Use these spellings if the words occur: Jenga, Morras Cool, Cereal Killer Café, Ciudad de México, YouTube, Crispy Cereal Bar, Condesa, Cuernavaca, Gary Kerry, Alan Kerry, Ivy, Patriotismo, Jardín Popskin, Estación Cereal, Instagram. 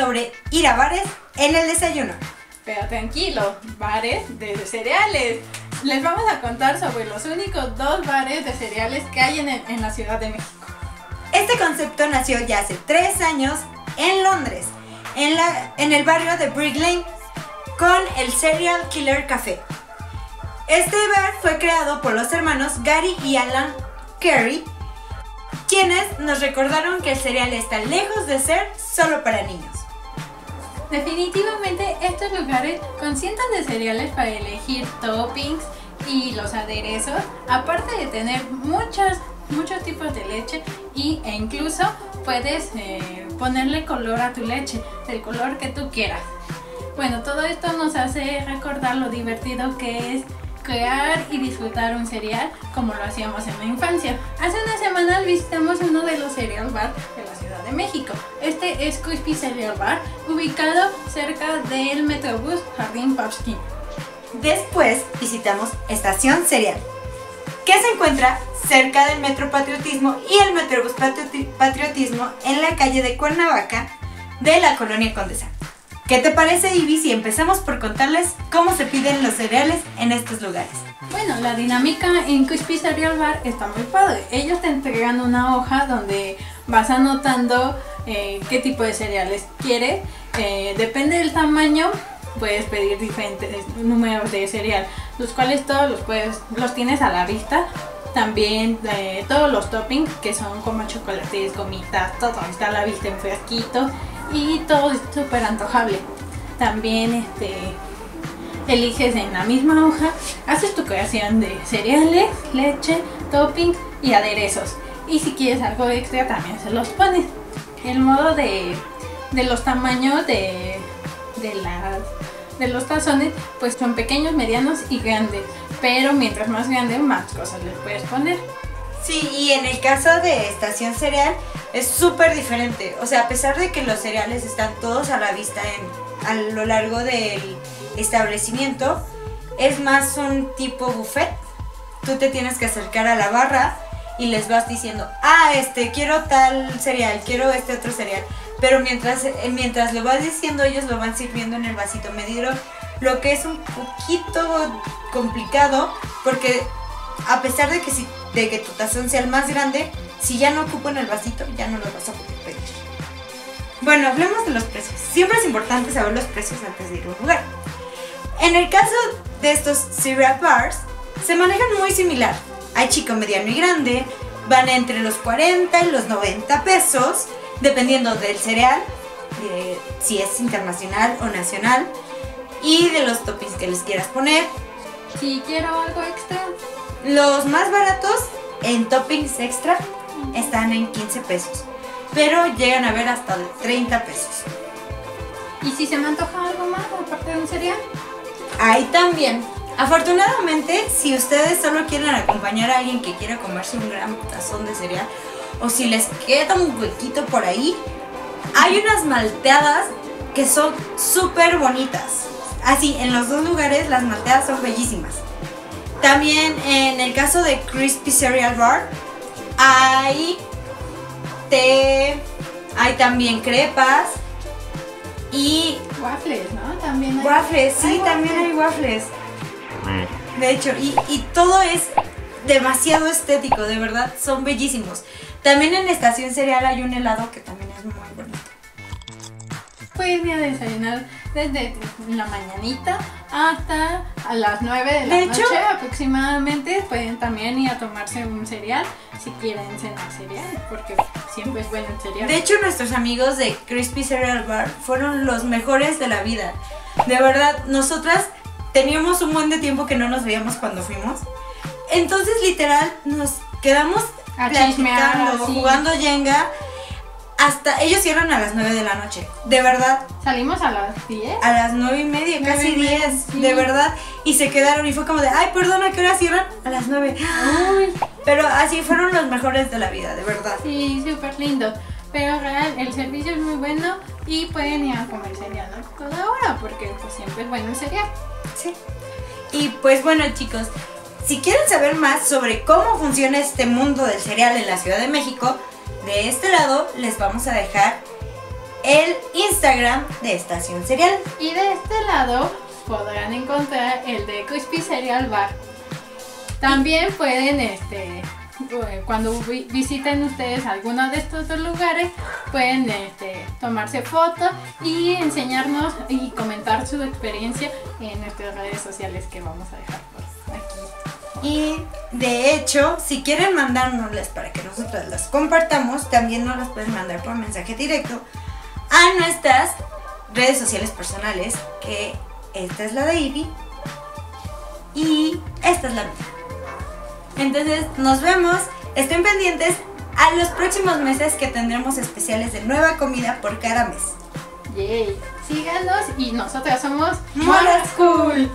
sobre ir a bares en el desayuno. Pero tranquilo, bares de cereales. Les vamos a contar sobre los únicos dos bares de cereales que hay en la Ciudad de México. Este concepto nació ya hace 3 años en Londres, en el barrio de Brick Lane, con el Cereal Killer Café. Este bar fue creado por los hermanos Gary y Alan Kerry, quienes nos recordaron que el cereal está lejos de ser solo para niños. Definitivamente estos lugares con cientos de cereales para elegir toppings y los aderezos, aparte de tener muchos tipos de leche e incluso puedes ponerle color a tu leche, del color que tú quieras. Bueno, todo esto nos hace recordar lo divertido que es crear y disfrutar un cereal como lo hacíamos en la infancia. Hace unas semanas visitamos uno de los cereal bar de la Ciudad de México. Este es Crispy Cereal Bar, ubicado cerca del metrobús Jardín Popskin. Después visitamos Estación Cereal, que se encuentra cerca del metro Patriotismo y el metrobús Patriotismo en la calle de Cuernavaca de la colonia Condesa. ¿Qué te parece, Ivy, si empezamos por contarles cómo se piden los cereales en estos lugares? Bueno, la dinámica en Crispy Cereal Bar está muy padre. Ellos te entregan una hoja donde vas anotando qué tipo de cereales quieres. Depende del tamaño, puedes pedir diferentes números de cereal, los cuales todos los tienes a la vista. También todos los toppings, que son como chocolates, gomitas, todo está a la vista en fresquito y todo es súper antojable. También eliges en la misma hoja, haces tu creación de cereales, leche, toppings y aderezos. Y si quieres algo extra también se los pones. El modo de los tamaños de los tazones, pues son pequeños, medianos y grandes, pero mientras más grande más cosas les puedes poner. Sí, y en el caso de Estación Cereal es súper diferente. O sea, a pesar de que los cereales están todos a la vista a lo largo del establecimiento, es más un tipo buffet. Tú te tienes que acercar a la barra y les vas diciendo, ah, quiero tal cereal, quiero este otro cereal. Pero mientras lo vas diciendo, ellos lo van sirviendo en el vasito medidor, lo que es un poquito complicado, porque a pesar de que tu tazón sea el más grande, si ya no ocupo en el vasito, ya no lo vas a poder pedir. Bueno, hablemos de los precios. Siempre es importante saber los precios antes de ir a un lugar. En el caso de estos cereal bars, se manejan muy similar. Hay chico, mediano y grande, van entre los 40 y los 90 pesos, dependiendo del cereal, de si es internacional o nacional, y de los toppings que les quieras poner. Si quiero algo extra, los más baratos en toppings extra están en 15 pesos, pero llegan a ver hasta 30 pesos. ¿Y si se me antoja algo más aparte de un cereal? Ahí también. Afortunadamente, si ustedes solo quieren acompañar a alguien que quiera comerse un gran tazón de cereal, o si les queda un huequito por ahí, hay unas malteadas que son súper bonitas. Así, en los dos lugares las malteadas son bellísimas. También en el caso de Crispy Cereal Bar hay té, hay también crepas y waffles, ¿no? También hay waffles, sí, también hay waffles. De hecho, y todo es demasiado estético, de verdad, son bellísimos. También en Estación Cereal hay un helado que también es muy bonito. Puedes ir a desayunar desde la mañanita hasta a las 9 de la noche aproximadamente. Pueden también ir a tomarse un cereal si quieren cenar cereal, porque siempre es bueno el cereal. De hecho, nuestros amigos de Crispy Cereal Bar fueron los mejores de la vida. De verdad, nosotras teníamos un buen de tiempo que no nos veíamos cuando fuimos. Entonces, literal, nos quedamos platicando, jugando Jenga, hasta ellos cierran a las 9 de la noche, de verdad. Salimos a las 10. A las 9:30, casi 10, sí, de verdad. Y se quedaron y fue como de, ay, perdona, ¿qué hora cierran? A las 9. Ay. Pero así fueron los mejores de la vida, de verdad. Sí, súper lindo. Pero real, el servicio es muy bueno y pueden ir a comer cereal a toda hora, porque pues siempre es bueno el cereal. Sí. Y pues bueno, chicos, si quieren saber más sobre cómo funciona este mundo del cereal en la Ciudad de México, de este lado les vamos a dejar el Instagram de Estación Cereal. Y de este lado podrán encontrar el de Crispy Cereal Bar. También pueden, cuando visiten ustedes alguno de estos dos lugares, pueden tomarse fotos y enseñarnos y comentar su experiencia en nuestras redes sociales que vamos a dejar por aquí. Y de hecho, si quieren mandárnoslas para que nosotras las compartamos, también nos las pueden mandar por mensaje directo a nuestras redes sociales personales, que esta es la de Ivy y esta es la mía. Entonces nos vemos, estén pendientes a los próximos meses que tendremos especiales de nueva comida por cada mes. Yay. Síganos y nosotras somos Morras Cool.